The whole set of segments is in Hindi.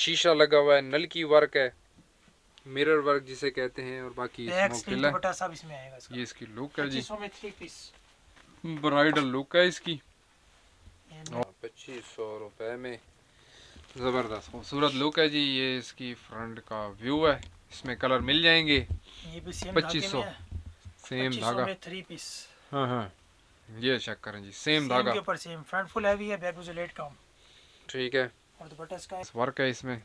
शीशा लगा हुआ है, नल की वर्क है, मिरर वर्क जिसे कहते हैं, और बाकी सब इसमें आएगा इसका। ये इसकी लुक है जी, ब्राइडल लुक है इसकी। 2500 रुपए में जबरदस्त खूबसूरत लुक है जी। ये इसकी फ्रंट का व्यू है, इसमें कलर मिल जाएंगे। ये भी सेम 2500 सेम धागा में 3 पीस। हाँ हाँ, ये चेक करें जी, सेम धागा के ऊपर सेम, फ्रंट फुल हैवी है, बैक मुझे लेट काम ठीक है। और दुपट्टा इसका वर्क है, इसमें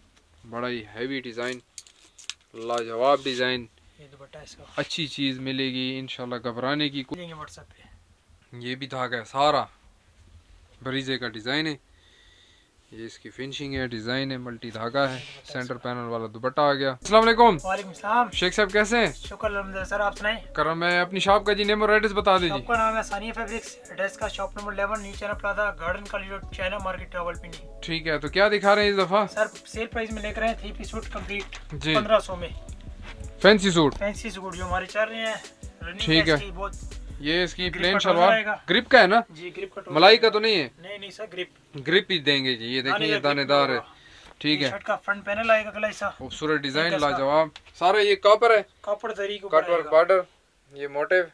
बड़ा ही हैवी डिजाइन, लाजवाब डिजाइन। ये दुपट्टा इसका अच्छी चीज मिलेगी इंशाल्लाह, घबराने की कोई। WhatsApp पे ये भी धागा है, सारा बरीजे का डिजाइन है। ये इसकी फिनिशिंग है, डिजाइन है, मल्टी धागा है, सेंटर पैनल वाला दुपट्टा आ गया। अस्सलाम वालेकुम। वालेकुम सलाम। शेख साहब कैसे हैं? शुक्र अल्हम्दुलिल्लाह सर, आप सुनाएं। करम है। अपनी शॉप का जी नेम और एड्रेस बता दीजिए। आपका नाम है सानिया फैब्रिक्स, एड्रेस का shop number 11 new China plaza, garden college road, China market, Rawalpindi. ठीक है, तो क्या दिखा रहे हैं इस दफा? सर सेल प्राइस में लेकर आए 3 पीस सूट कंप्लीट 1500 में। फैंसी सूट, फैंसी सूट जो हमारे चल रहे हैं ठीक है। ये इसकी प्लेन शलवार ग्रिप का है ना जी, ग्रिप का, मलाई का तो नहीं है? नहीं नहीं सर, ग्रिप ग्रिप ही देंगे जी। ये देखिए ये दानेदार है ठीक है। शर्ट का फ्रंट पैनल आएगा गला ऐसा, खूबसूरत डिजाइन लाजवाब। सारा ये कॉपर है, कॉपर जरी के ऊपर कट वर्क बॉर्डर, ये मोटिव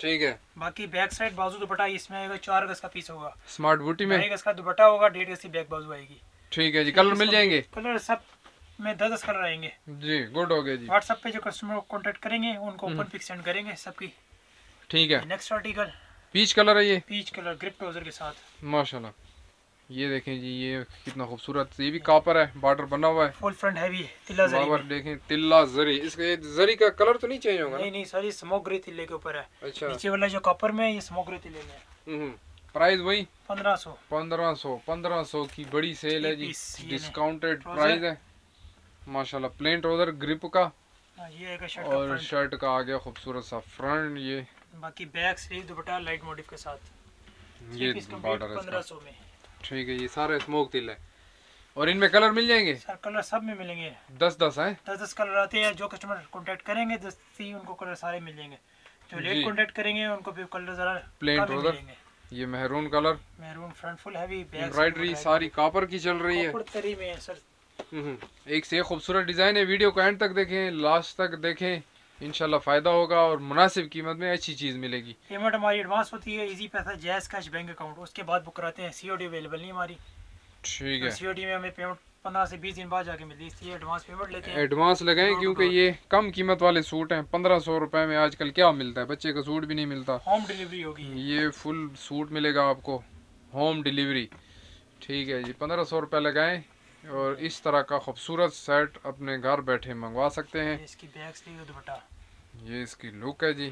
ठीक है। बाकी बैक साइड बाजू दुपट्टा इसमें आएगा, 4 गज का पीस होगा, स्मार्ट बूटी में 1 गज का दुपट्टा होगा, 1.5 गज की बैक बाजू आएगी ठीक है जी। कलर मिल जाएंगे, कलर सब में 10-10 कलर आएंगे जी। गुड हो गया जी। व्हाट्सएप पे जो कस्टमर कॉन्टेक्ट करेंगे उनको ओपन पिक सेंड करेंगे सबकी ठीक है। नेक्स्ट आर्टिकल पीच कलर है, ये पीच कलर ग्रिप ट्राउजर के साथ माशाल्लाह। ये देखें जी, ये कितना खूबसूरत, ये भी कापर है, बॉर्डर बना हुआ है, फुल फ्रंट हैवी है, तिल्ला जरी बॉर्डर देखें, तिल्ला जरी। इसका जरी का कलर तो नहीं चेंज होगा? नहीं नहीं सर, ये स्मोकरी तिल्ले के ऊपर है। अच्छा, नीचे वाला जो कॉपर में है ये स्मोकरी तिल्ले में। प्राइस वही 1500 की बड़ी सेल है जी, डिस्काउंटेड प्राइस है माशाल्लाह। प्लेन ट्राउजर ग्रिप का, ये और शर्ट का आ गया खूबसूरत सा फ्रंट। ये बाकी बैक स्लीव दुपट्टा लाइट मोटिफ के साथ, ये बॉर्डर 1500 में ठीक है। ये सारे स्मोक तिल है, और इनमें कलर मिल जाएंगे सर? कलर सब में मिलेंगे, 10-10 है, 10-10 कलर आते हैं। जो कस्टमर कांटेक्ट करेंगे 10 ही उनको कलर सारे मिल जाएंगे, जो लेट कांटेक्ट करेंगे उनको भी कलर जरा प्लेन रोलर। ये मेहरून कलर, मेहरून front full heavy, back embroidery सारी कॉपर की चल रही है, कॉपर तरी में है सर। एक से एक खूबसूरत डिजाइन है। वीडियो को एंड तक देखें, लास्ट तक देखें, इंशाल्लाह फायदा होगा और मुनासिब कीमत में अच्छी चीज़ मिलेगी। पेमेंट हमारी एडवांस होती है, इजी पैसा जैस कैश बैंक अकाउंट, उसके बाद बुक कराते हैं। सीओडी अवेलेबल नहीं हमारी ठीक है। सीओडी में हमें पेमेंट 15 से 20 दिन बाद जाके मिलती है, इसलिए एडवांस पेमेंट लेते हैं। एडवांस लगाएं क्योंकि ये कम कीमत वाले सूट हैं। 1500 रुपए में आजकल क्या मिलता है, बच्चे का सूट भी नहीं मिलता। होम डिलीवरी होगी, ये फुल सूट मिलेगा आपको होम डिलीवरी ठीक है जी। 1500 रुपये लगाएँ और इस तरह का खूबसूरत सेट अपने घर बैठे मंगवा सकते हैं। इसकी बैक स्लीव दुपट्टा, ये इसकी लुक है जी।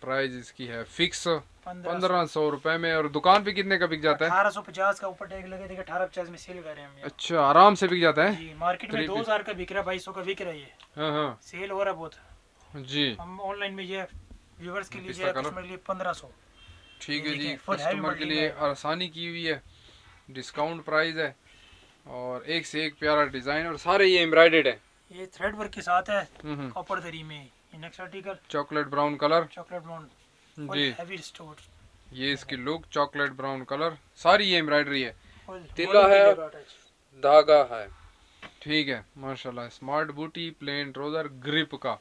प्राइस इसकी है फिक्स 1500 रुपए में। और दुकान पे कितने का बिक जाता है? 1850 का ऊपर टैग लगे, 1850 में सेल कर रहे हैं। अच्छा, आराम से बिक जाता है जी, मार्केट में 2000 का बिक रहा है, 2200 का बिक रहा है। हाँ हाँ, सेल हो रहा बहुत जी। हम ऑनलाइन में ये व्यूअर्स के लिए 1500 ठीक है जी, कस्टमर के लिए आसानी की हुई है, डिस्काउंट प्राइस है, और एक से एक प्यारा डिजाइन, और सारे ये एम्ब्रॉयडर्ड है, ये थ्रेड वर्क के साथ है, कॉपर दरी में। Next article chocolate brown colour, chocolate brown जी हैवी स्टोर। ये इसकी लुक चॉकलेट ब्राउन कलर, सारी ये एम्ब्रॉयडरी है, तिला है, धागा है ठीक है माशाल्लाह। स्मार्ट बूटी, प्लेन ट्राउजर ग्रिप का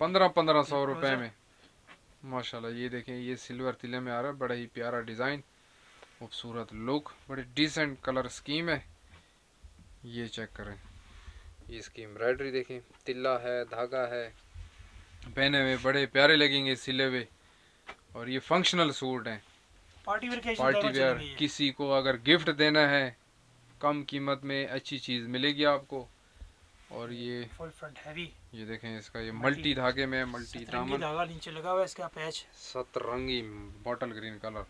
1500 रुपए में माशाल्लाह। ये देखें, ये सिल्वर तिले में आ रहा है, बड़ा ही प्यारा डिजाइन, खूबसूरत लुक, बड़ी डिसेंट कलर स्कीम है। ये चेक करें, ये इसकी एम्ब्रॉयडरी देखें, तिल्ला है, धागा है, पहने हुए बड़े प्यारे लगेंगे सिले हुए। और ये फंक्शनल सूट हैं, पार्टी वेयर, किसी को अगर गिफ्ट देना है कम कीमत में अच्छी चीज़ मिलेगी आपको। और ये फुल फ्रंट हैवी, ये देखें इसका, ये मल्टी धागे में, मल्टी दामन धागा नीचे लगा हुआ है, इसका पैच सतरंगी बॉटल ग्रीन कलर।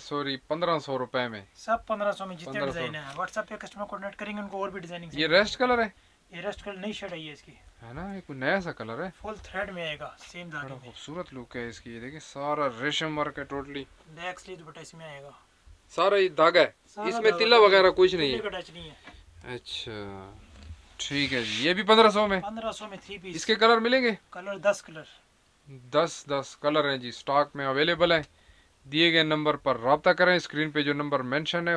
सॉरी 1500 रुपए में, सब 1500 में जितने डिजाइन है। व्हाट्सएप पे कस्टमर कॉन्टेक्ट करेंगे उनको और भी डिजाइनिंग। ये रेस्ट कलर है, ये रेस्ट कलर नहीं शेड है ये इसकी, है ना, ये कोई नया सा कलर है, फुल थ्रेड में आएगा, सेम धागे में, खूबसूरत लुक है इसकी। ये देखिए सारा रेशम वर्क है टोटली, बैक स्लीव दुपट्टा इसमें आएगा, सारा ये धागा है, इसमें तिल्ला वगैरह कुछ नहीं है। अच्छा ठीक है जी, ये भी 1500 में 3 पीस। इसके कलर मिलेंगे, कलर 10 कलर है जी, स्टॉक में अवेलेबल है। दिए गए नंबर पर रब्ता करें, स्क्रीन पे जो नंबर मेंशन है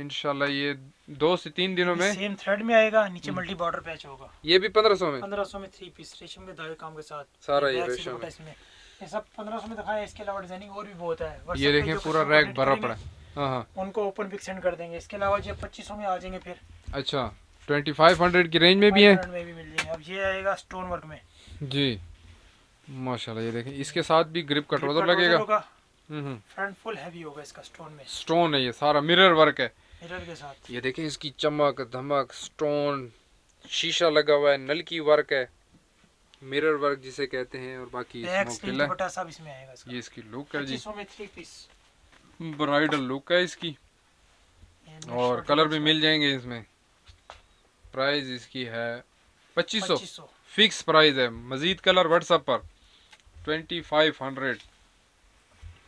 इंशाल्लाह ये 2 से 3 दिनों में सेम थ्रेड में आएगा, नीचे मल्टी बॉर्डर पैच होगा। ये भी 1500 में, 1500 में 3 पीस रेशम के धागे काम के साथ सारा ये रेशम है। इसमें ये सब 1500 में दिखाया है, इसके अलावा डिजाइनिंग और भी बहुत है। ये देखिए पूरा रैक भरा पड़ा है, उनको ओपन पिक सेंड कर देंगे। इसके अलावा जो 2500 में आ जाएंगे फिर। अच्छा 2500 की रेंज में भी है। अब ये आएगा स्टोन वर्क में जी माशाल्लाह। ये देखें इसके साथ भी ग्रिप कट रोजर लगेगा, फ्रंट फुल हैवी होगा इसका, स्टोन में स्टोन है ये सारा, मिरर वर्क है मिरर के साथ। ये देखें इसकी चमक धमक, स्टोन शीशा लगा हुआ है, नलकी वर्क है, मिरर वर्क जिसे कहते हैं। और बाकी सब इसमें आएगा इसका। ये इसकी लुक है जी, 2500 में 3 पीस ब्राइडल लुक है इसकी। और कलर भी मिल जाएंगे इसमें। प्राइस इसकी है 2500 फिक्स प्राइस है। मजीद कलर व्हाट्सएप पर 2500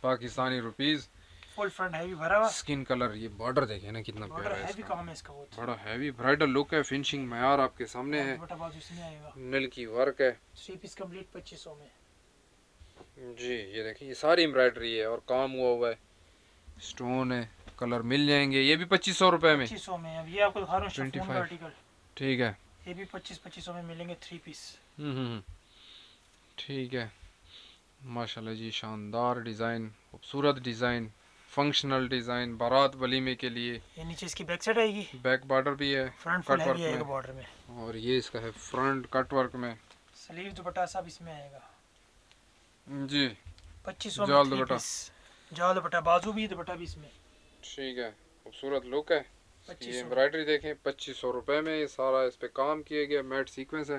Pakistani rupees. Full front heavy भरा हुआ स्किन कलर। ये बॉर्डर देखें ना कितना प्यारा है, हैवी काम है इसका, बहुत बड़ा हैवी ब्राइडल लुक है। फिनिशिंग मयार आपके सामने है, नलकी वर्क है। 3 पीस कंप्लीट 2500 में जी। ये देखिए ये सारी एम्ब्रॉयडरी है और काम हुआ हुआ है, स्टोन है, कलर मिल जाएंगे। ये भी 2500 रुपए में, 2500 में। अब ये आपको दिखा रहा हूं 25 आर्टिकल, ठीक है। ये भी 2500 में मिलेंगे 3 पीस। ठीक है माशाल्लाह जी, शानदार डिज़ाइन, खूबसूरत डिज़ाइन, फंक्शनल डिज़ाइन बारात वलीमे के लिए। ये नीचे इसकी बैक साइड आएगी, बैक बॉर्डर भी है, फ्रंट कट वर्क है बॉर्डर में। और ये इसका है फ्रंट कट वर्क में। स्लीव दुपट्टा सब इसमें आएगा जी 2500 में। जाल दुपट्टा, जाल दुपट्टा, बाजू भी, दुपट्टा भी इसमें, ठीक है। खूबसूरत लुक है। ये एम्ब्रॉयडरी देखें 2500 रुपए में। ये सारा इस पे काम किया गया, मैट सीक्वेंस है।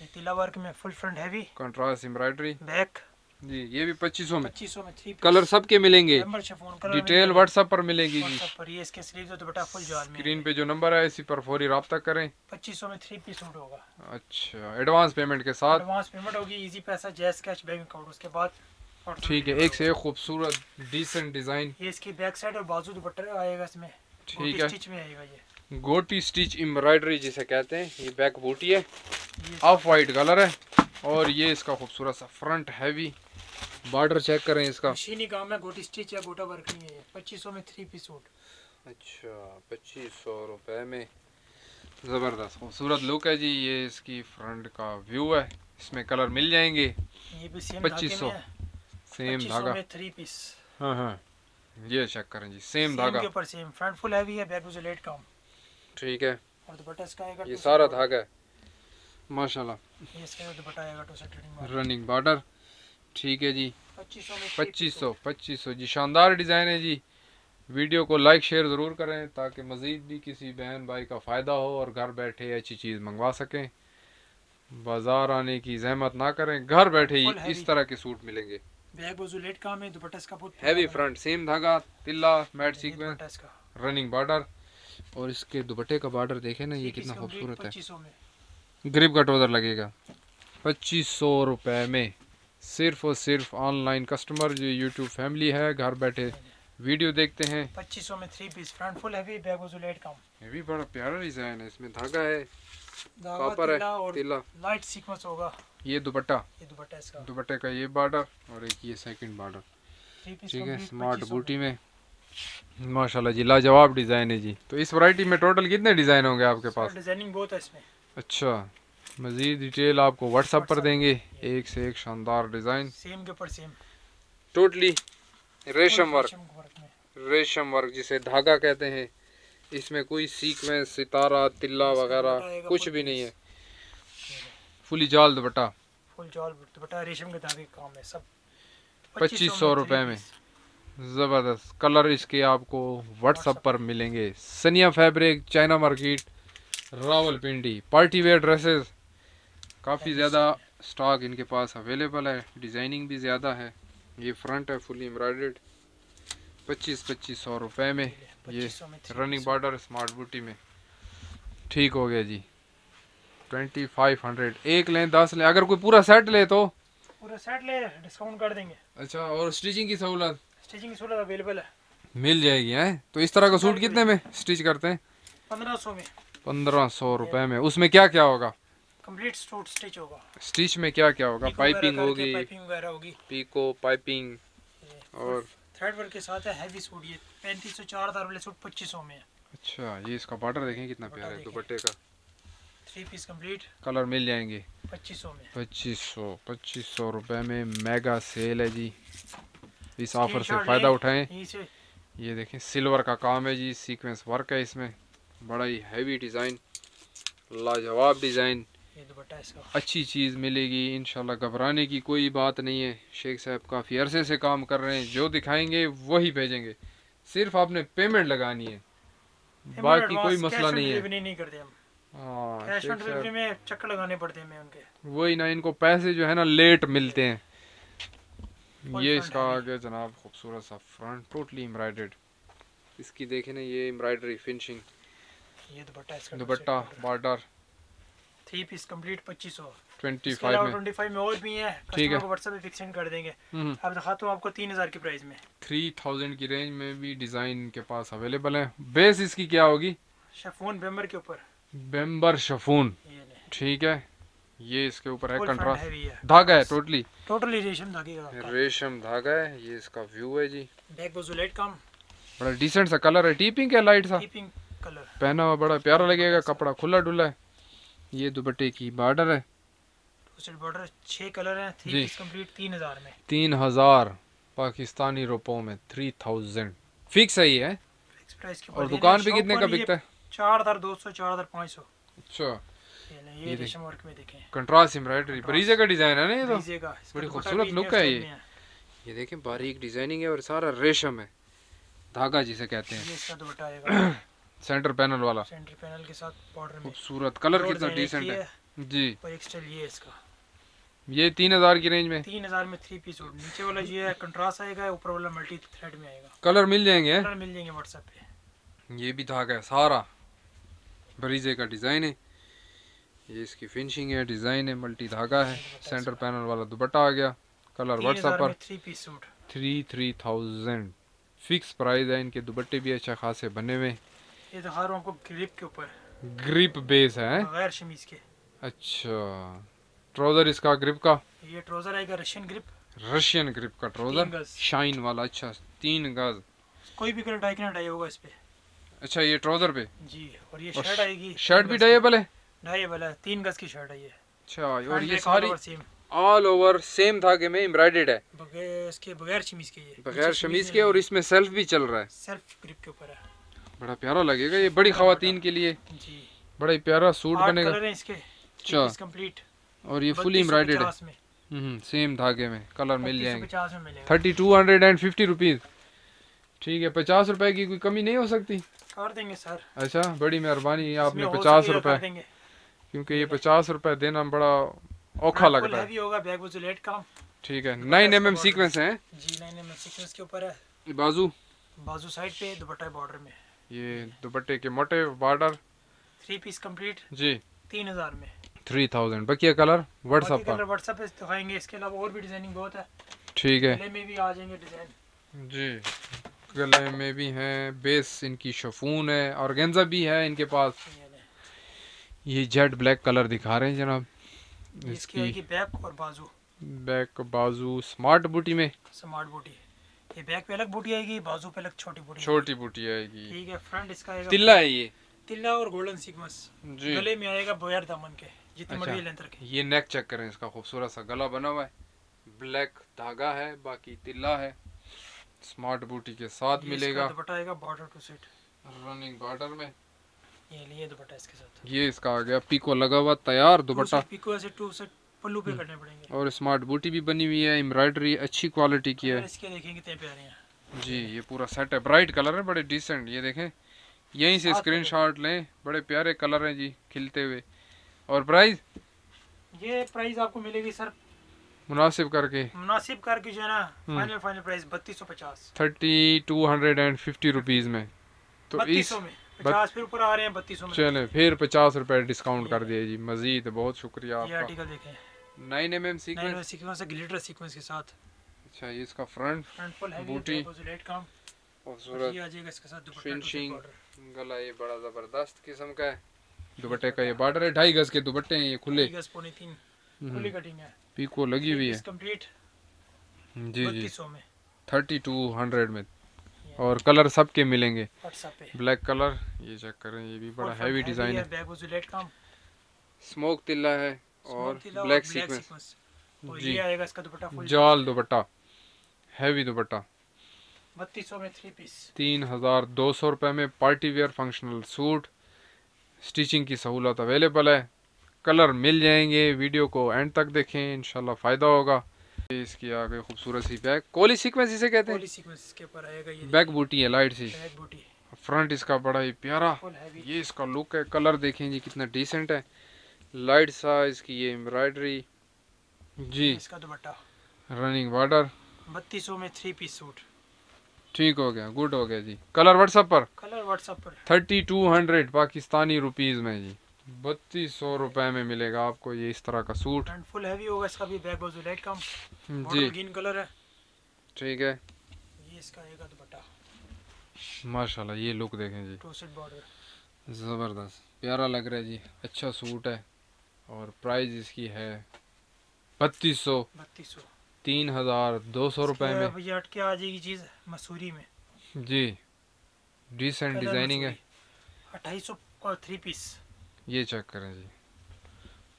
ये तिला वर्क में full front heavy contrast embroidery back जी। ये भी 2500 में, 2500 में 3 पीस। कलर सब के मिलेंगे, डिटेल व्हाट्सएप पर मिलेगी जी। पर ये इसके स्लीव्स और दुपट्टा फुल जाल में। स्क्रीन पे जो नंबर है इसी पर फौरी राब्ता करें। 2500 में 3 पीस सूट होगा। अच्छा एडवांस पेमेंट के साथ, एडवांस पेमेंट होगी, इजी पैसा जैस कैश बैंक अकाउंट उसके बाद। ठीक है, एक से एक खूबसूरत डिसेंट डिजाइन। ये इसकी बैक साइड और बाजू दुपट्टा आएगा इसमें, ठीक है, स्टिच में आएगा। ये गोटी स्टिच एम्ब्रॉयडरी जिसे कहते हैं। ये बैक बूटी है, ऑफ वाइट कलर है। और ये इसका खूबसूरत सा फ्रंट हैवी बॉर्डर चेक करें इसका। मशीनी काम है, गोटी स्टिच या गोटा वर्क नहीं है। 2500 में 3 पीस सूट। अच्छा 2500 रुपए में, जबरदस्त खूबसूरत लुक है जी। ये इसकी फ्रंट का व्यू है, इसमें कलर मिल जाएंगे। ये भी सेम 2500 सेम धागा 3 पीस। हाँ हाँ ये चेक करें जी, सेम धागा के ऊपर सेम, फ्रंट फुल हैवी है, बैक में लेट काम, ठीक है। और दुपट्टा इसका आएगा, ये सारा धागा है माशाल्लाह। ये इसका दुपट्टा आएगा टू सेटिंग रनिंग बॉर्डर, ठीक है जी 2500 जी। शानदार डिज़ाइन है जी। वीडियो को लाइक शेयर ज़रूर करें ताकि मज़ीद भी किसी बहन भाई का फ़ायदा हो और घर बैठे अच्छी चीज़ मंगवा सकें, बाज़ार आने की जहमत ना करें, घर बैठे ही इस तरह के सूट मिलेंगे। बैक बाजू लेट काम है, दुपट्टा इसका बहुत हैवी फ्रंट, सेम धागा, तिल्ला, मैट सीक्वेंस, रनिंग बॉर्डर। और इसके दुपट्टे का बॉर्डर देखें ना, ये कितना खूबसूरत है। ग्रिप का ट्राउजर लगेगा 2500 रुपए में। सिर्फ और सिर्फ ऑनलाइन कस्टमर जो यूट्यूब फैमिली है, घर बैठे वीडियो देखते हैं। 2500 में 3 piece front full heavy, back बाजू लेट काम। ये भी बड़ा प्यारा डिजाइन है, इसमें धागा है, कॉपर है, तिल्ला, लाइट सीक्वेंस होगा। ये दुपट्टा, ये दुपट्टा इसका, दुपट्टे का ये बॉर्डर और एक ये सेकंड बॉर्डर, ठीक है। स्मार्ट बूटी में माशाल्लाह जी, लाजवाब डिजाइन है जी। तो इस वैरायटी में टोटल कितने डिजाइन होंगे आपके पास? डिजाइनिंग बहुत है इसमें। अच्छा मजीद डिटेल आपको व्हाट्सएप पर देंगे। एक से एक शानदार डिजाइन, सेम के ऊपर सेम, टोटली रेशम वर्क, रेशम वर्क जिसे धागा कहते हैं। इसमें कोई सीक्वेंस, सितारा, तिल्ला वगैरह कुछ भी नहीं है। फुली जाल दुपट्टा, फुल जाल दुपट्टा, रेशम के धागे का काम है सब। 2500 रुपए में, ज़बरदस्त कलर इसके आपको व्हाट्सएप पर मिलेंगे। Sania fabric, China market, Rawalpindi. Party wear dresses काफ़ी ज़्यादा स्टॉक इनके पास अवेलेबल है, डिज़ाइनिंग भी ज़्यादा है। ये फ्रंट है फुली एम्ब्रॉयडर्ड 2500 रुपए में। ये रनिंग बॉर्डर स्मार्ट बूटी में, ठीक हो गया जी 2500। एक लें 10 लें, अगर कोई पूरा सेट ले तो पूरा सेट ले डिस्काउंट कर देंगे। अच्छा और स्टिचिंग की सहूलत, स्टिचिंग की सहूलत अवेलेबल है, मिल जाएगी है। तो इस तरह का सूट कितने में स्टिच करते हैं? 1500 में, 1500 रुपए में। उसमें क्या क्या होगा? कंप्लीट सूट स्टिच होगा। स्टिच में क्या क्या होगा? पाइपिंग होगी, पीको पाइपिंग और थ्रेड वर्क के साथ है, हैवी सूट ये 3504 वाले सूट 2500 में है। अच्छा ये इसका बॉर्डर देखें कितना प्यारा है दुपट्टे का। 3 पीस कंप्लीट कलर मिल जाएंगे 2500 में। 2500 रुपए में मेगा सेल है जी, इस ऑफर से फायदा उठाएं। ये देखें सिल्वर का काम है जी, सीक्वेंस वर्क है इसमें, बड़ा ही हैवी डिज़ाइन, लाजवाब डिज़ाइन, अच्छी चीज़ मिलेगी इंशाल्लाह, घबराने की कोई बात नहीं है। शेख साहब काफ़ी अरसे से काम कर रहे हैं, जो दिखाएंगे वही भेजेंगे, सिर्फ आपने पेमेंट लगानी है, बाकी कोई मसला नहीं है। हाँ में चक्कर लगाने पड़ते हैं उनके, वही ना, इनको पैसे जो है ना लेट मिलते हैं। ये इसका आगे जनाब खूबसूरत सा फ्रंट टोटली एम्ब्रॉयडर्ड, इसकी देखे ना ये एम्ब्रॉयडरी फिनिशिंग, ये दुपट्टा बॉर्डर 3 पीस कंप्लीट 2500 25 में और भी है, ठीक है व्हाट्सएप पे फिक्स कर देंगे। अब दिखाता हूं आपको 3000 की प्राइस में, 3000 की रेंज में भी डिजाइन के पास अवेलेबल है। बेस इसकी क्या होगी? शिफॉन बेम्बर के ऊपर, बेम्बर शिफॉन, ठीक है। ये इसके ऊपर है कंट्रास्ट धागा है, टोटली रेशम धागे का, रेशम धागा है। ये इसका व्यू है जी, बैक बाजू लाइट काम, बड़ा डिसेंट सा कलर है, टीपिंग का लाइट सा टीपिंग कलर पहना हुआ, बड़ा प्यारा लगेगा, कपड़ा खुला डुला है। ये दुपट्टे की बॉर्डर है, बॉर्डर 6 कलर है, 3 पीस कंप्लीट 3000 में। 3000 पाकिस्तानी रुपयों में 3000 फिक्स है ये। और दुकान पे कितने का बिकता है? 4200 4500। अच्छा ये रेशम वर्क में देखें, कंट्रास्ट एम्ब्रॉयडरी, बरीजे का डिजाइन है ना, ये तो बड़ी खूबसूरत लुक है ये देखें, बारीक डिजाइनिंग है और सारा रेशम है, धागा जिसे कहते हैं। ये इसका दुपट्टा आएगा सेंटर पैनल वाला, सेंटर पैनल के साथ बॉर्डर में, खूबसूरत कलर कितना डिसेंट है जी। और एक स्टाइल ये इसका, ये 3000 की रेंज में, 3000 में 3 पीस सूट, नीचे वाला ये कंट्रास्ट आएगा, ऊपर वाला मल्टी थ्रेड में आएगा, कलर मिल जाएंगे, कलर मिल जाएंगे WhatsApp पे। ये भी धागा है, सारा बरीजे का डिजाइन है, ये इसकी फिनिशिंग है, डिजाइन है, मल्टी धागा है, सेंटर पैनल वाला दुपट्टा आ गया, कलर व्हाट्सएप पर। 3 पीस सूट 3000 फिक्स प्राइस है, इनके दुपट्टे भी अच्छा खासे बने हुए। ये दिखा रहा हूं आपको ग्रिप के ऊपर, ग्रिप बेस है बगैर शमीज के। अच्छा ट्राउजर इसका ग्रिप का, ये ट्राउजर आएगा रशियन ग्रिप का ट्राउजर, शाइन वाला, अच्छा 3 गज, कोई भी कलर डाई होगा इस पे। अच्छा ये ट्राउजर पे जी, और ये शर्ट आएगी, शर्ट भी डाइएबल है, वाला 3 गज की शर्ट है ये। अच्छा और ये सारी ऑल ओवर सेम धागे में एम्ब्रॉयडर्ड है, बगैर शमीज के, और इसमें सेल्फ भी चल रहा है, सेल्फ ग्रिप के ऊपर है, बड़ा प्यारा लगेगा ये बड़ी खवातीन के लिए जी, बड़ा ही प्यारा सूट बनेगा, कलर है इसके। अच्छा कंप्लीट, और ये फुली एम्ब्रॉयडर्ड है, सेम धागे में, कलर मिल जाएंगे 3250 रुपीज, ठीक है। 50 रुपए की कोई कमी नहीं हो सकती? कर देंगे सर। अच्छा बड़ी मेहरबानी, आपने 50 रुपए, क्योंकि ये 50 रुपए देना बड़ा औखा लगता है। होगा बैग वो जुलेट काम, ठीक है। 9mm सीक्वेंस है जी, 9mm सीक्वेंस के ऊपर है, बाजू साइड पे, दुपट्टा बॉर्डर में, ये दुपट्टे के मोटे बॉर्डर, 3 पीस कंप्लीट जी 3000 में, 3000। बाकी कलर व्हाट्सएप पर, दिखाएंगे। इसके अलावा और भी डिजाइनिंग बहुत है, ठीक है। गले में भी आ जाएंगे डिजाइन जी, गले में भी है। बेस इनकी शिफॉन है, ऑर्गेन्जा भी है इनके पास। ये जेट ब्लैक कलर दिखा रहे हैं जनाब, इसकी बैक और बाजू, बैक बाजू स्मार्ट बूटी में, स्मार्ट बूटी ये बैक पे अलग बूटी आएगी, बाजू पे अलग छोटी बूटी आएगी, ठीक है। फ्रंट इसका आएगा तिल्ला है, ये तिल्ला और गोल्डन सीक्वेंस जी। गले में आएगा बगैर दामन के, जितनी मर्जी लेंथ रखें। ये नेक चेक करें, इसका खूबसूरत सा गला बना हुआ है, ब्लैक धागा है, बाकी तिल्ला है, स्मार्ट बूटी के साथ मिलेगा। दुपट्टा आएगा border two set, running border में ये दुपट्टा इसके साथ। ये इसका आ गया पीको लगा हुआ तैयार दुपट्टा, पीको ऐसे टू सेट पल्लू पे करने पड़ेंगे, और स्मार्ट बूटी भी बनी हुई है, एम्ब्रॉयडरी अच्छी क्वालिटी की है। इसके देखेंगे कितने प्यारे हैं जी, ये पूरा सेट है, ब्राइट कलर है, बड़े डिसेंट। ये देखें, यहीं से स्क्रीनशॉट लें, बड़े प्यारे कलर हैं जी, खिलते हुए। और प्राइस, ये प्राइस आपको मिलेगी सर मुनासिब करके जो है ना, फाइनल प्राइस 3250, 3250 रुपीज में। तो 50 फिर ऊपर आ रहे हैं 3200 में, चले फिर 50 रुपए डिस्काउंट कर दिया जी मजीद, बहुत शुक्रिया आपका। ये आर्टिकल देखें, 9mm सीक्वेंस से ग्लिटर सीक्वेंस के साथ। अच्छा ये इसका फ्रंट फुल है, बूटी पोजुलेट काम, खूबसूरत ये आ जाएगा इसके साथ दुपट्टा, फिनिशिंग गला ये बड़ा जबरदस्त किस्म का है, दुपट्टे का ये बॉर्डर है, 2.5 गज के दुपट्टे हैं ये, खुले 2.5 गज पौने 3 खुली कटिंग है, पीको लगी हुई है, कंप्लीट जी 3200 में। 3200 में और कलर सब के मिलेंगे। ब्लैक कलर ये चेक करें, ये भी बड़ा हैवी डिजाइन है। स्मोक तिल्ला है और ब्लैक सीक्वेंस जी आएगा इसका दुपट्टा फुल जाल दुपट्टा हैवी दुपट्टा 3200 में 3 पीस 3200 रुपए में party wear functional suit. Stitching की सहूलत अवेलेबल है, कलर मिल जाएंगे। वीडियो को एंड तक देखें, इंशाल्लाह फ़ायदा होगा। इसकी आगे खूबसूरत सी बैक कोली सीक्वेंस इसे कहते हैं। कोली सीक्वेंस के ऊपर आएगा ये बैक बूटी है, लाइट सी बैक बूटी। फ्रंट इसका बड़ा ही प्यारा ये इसका लुक है। कलर देखें जी कितना डिसेंट है, लाइट सा इसकी ये एम्ब्रॉयडरी जी। इसका दुपट्टा रनिंग बॉर्डर 3200 में 3 पीस सूट। ठीक हो गया, गुड हो गया जी। कलर व्हाट्सएप पर 3200 पाकिस्तानी रुपीस में जी 3200 रुपए में मिलेगा आपको ये इस तरह का सूट। एंड फुल हैवी होगा इसका भी, बैक बाजू लाइट काम जी ग्रीन कलर है। ठीक है, ये इसका आएगा दुपट्टा माशाल्लाह। ये लुक देखें जी, टोसेड बॉर्डर जबरदस्त प्यारा लग रहा है जी। अच्छा सूट है और प्राइस इसकी है 3200 3200 रुपए में। भैया हटके आ जाएगी चीज मसूरी में जी, डिसेंट डिजाइनिंग है। 2800 और 3 पीस ये चेक करें जी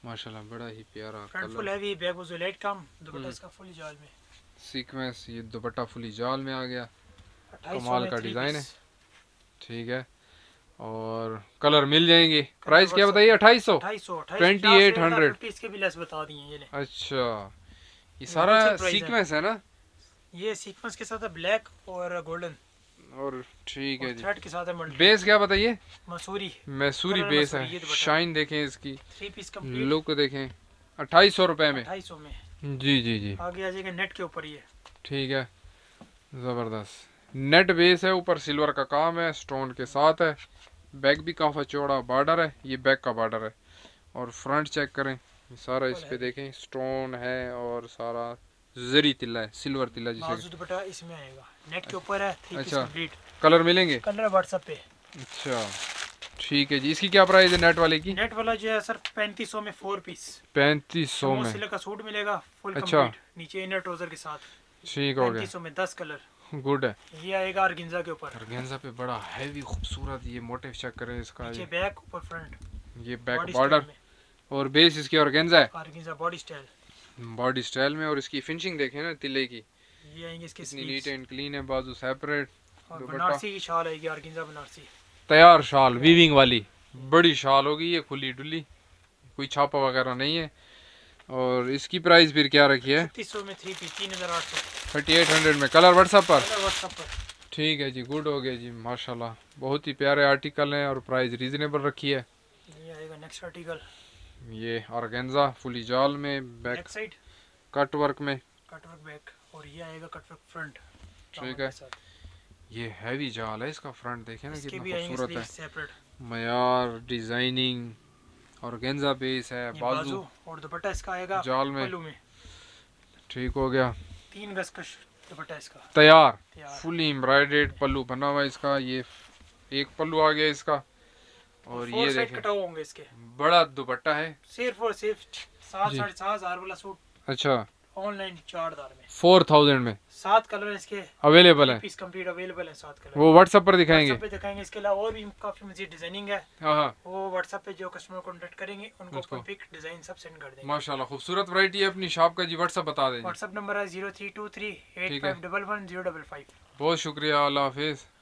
माशाल्लाह बड़ा ही प्यारा कलर। फुल हैवी बैक वो लाइट काम, दुपट्टा इसका फुल जाल में सीक्वेंस। ये दुपट्टा फुल जाल में आ गया, कमाल का डिजाइन है। ठीक है और कलर मिल जाएंगे। प्राइस क्या बताइए? 2800 2800 इसके भी लेस बता दिए। अच्छा ये सारा सीक्वेंस है ना, ये सीक्वेंस के साथ है ब्लैक और गोल्डन और ठीक है जी थ्रेड के साथ है। बेस क्या बताइए? मसूरी बेस है। शाइन देखें इसकी, 3 पीस कंप्लीट लुक देखें 2800 रुपए में जी जी जी। आगे आ जाएगा नेट के ऊपर ये। ठीक है जबरदस्त नेट बेस है, ऊपर सिल्वर का काम है, स्टोन के साथ है। बैक भी काफी चौड़ा बॉर्डर है, ये बैक का बॉर्डर है। और फ्रंट चेक करें सारा, इस पे देखें स्टोन है और सारा जरी तिल्ला है, सिल्वर तिल्ला जिसे इसमें आएगा। नेट के ऊपर है, 3 पीस कंप्लीट। कलर मिलेंगे, कलर व्हाट्सएप पे। अच्छा ठीक है जी, इसकी क्या प्राइस है नेट वाले की? नेट वाला जो है सर 3500 में 4 पीस 3500 में सिल्वर का सूट मिलेगा फुल कंप्लीट, नीचे इनर ट्राउजर के साथ। ठीक हो गया, 3500 में 10 कलर गुड है। ये आएगा ऑर्गेन्जा के ऊपर, ऑर्गेन्जा पे बड़ा हैवी खूबसूरत ये मोटिव चेक करें इसका। नीचे बैक ऊपर फ्रंट, ये बैक बॉर्डर और बेस इसकी ऑर्गेन्जा है, ऑर्गेन्जा बॉडी स्टाइल में। और इसकी फिनिशिंग देखें ना तिले की, ये आएंगे इसके नीट एंड क्लीन है। बाजू सेपरेट और बनारसी की शाल आएगी, ऑर्गेन्जा बनारसी तैयार शाल, वीविंग वाली बड़ी शाल होगी ये, खुली डुली, कोई छापा वगैरह नहीं है। और इसकी प्राइस फिर क्या रखी है? 3600 में 3 पीस 3800 3800 में। कलर व्हाट्सएप पर। ठीक है जी, गुड हो गया जी माशाल्लाह, बहुत ही प्यारे आर्टिकल हैं और प्राइस रीजनेबल रखी है। ये आएगा नेक्स्ट आर्टिकल, ये ऑर्गेन्जा फुली जाल में, बैक साइड कट वर्क में, कट वर्क बैक और ये आएगा कट वर्क फ्रंट। ठीक है, ये हैवी जाल है, इसका फ्रंट देखें ना कितना खूबसूरत है, सेपरेट मयार डिजाइनिंग, ऑर्गेन्जा बेस है, बाजू और दुपट्टा इसका आएगा जाल में। ठीक हो गया, 3 गज का दुपट्टा इसका तैयार, फुली एम्ब्रॉयडर्ड पल्लू बना हुआ इसका। ये एक पल्लू आ गया इसका और ये देखें कटाव होंगे इसके। बड़ा दुपट्टा है, सिर्फ और सिर्फ 7,500 वाला सूट। अच्छा, ऑनलाइन 4000 में 4000 में 7 कलर इसके अवेलेबल है, पीस कंप्लीट अवेलेबल है 7 कलर। वो व्हाट्सएप पर दिखाएंगे, व्हाट्सएप पे दिखाएंगे। इसके अलावा और भी काफी मजीद डिजाइनिंग है, वो व्हाट्सएप पे जो कस्टमर कॉन्टेक्ट करेंगे उनको पिक डिजाइन सब सेंड कर देंगे। माशाल्लाह खूबसूरत वैरायटी है। अपनी शॉप का जी व्हाट्सएप बता दें। व्हाट्सएप नंबर है 0323851105। बहुत शुक्रिया, अल्लाह हाफिज।